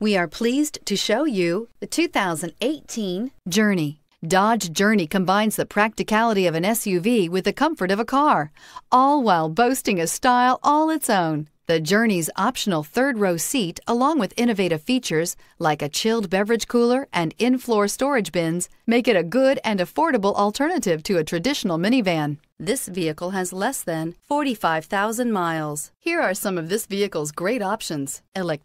We are pleased to show you the 2018 Journey. Dodge Journey combines the practicality of an SUV with the comfort of a car, all while boasting a style all its own. The Journey's optional third-row seat, along with innovative features like a chilled beverage cooler and in-floor storage bins, make it a good and affordable alternative to a traditional minivan. This vehicle has less than 45,000 miles. Here are some of this vehicle's great options: electronic